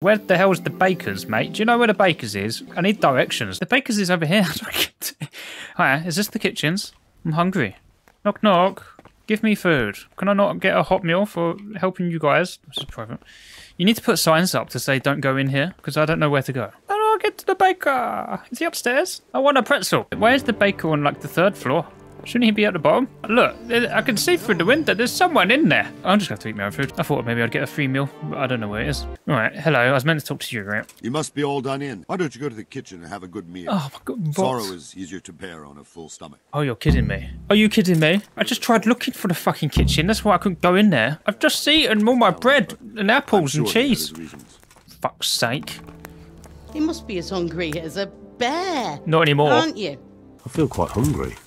Where the hell's the Baker's, mate? Do you know where the Baker's is? I need directions. The Baker's is over here. Hi, is this the kitchens? I'm hungry. Knock, knock. Give me food. Can I not get a hot meal for helping you guys? This is private. You need to put signs up to say don't go in here, because I don't know where to go. How do I get to the baker? Is he upstairs? I want a pretzel. Where's the baker on, like, the third floor? Shouldn't he be at the bottom? Look, I can see through the window. There's someone in there. I'm just going to have to eat my own food. I thought maybe I'd get a free meal, but I don't know where it is. All right, hello. I was meant to talk to you, right? You must be all done in. Why don't you go to the kitchen and have a good meal? Oh, my God. What? Sorrow is easier to bear on a full stomach. Oh, you're kidding me. Are you kidding me? I just tried looking for the fucking kitchen. That's why I couldn't go in there. I've just eaten all my bread and apples and cheese. Fuck's sake. He must be as hungry as a bear. Not anymore. Aren't you? I feel quite hungry.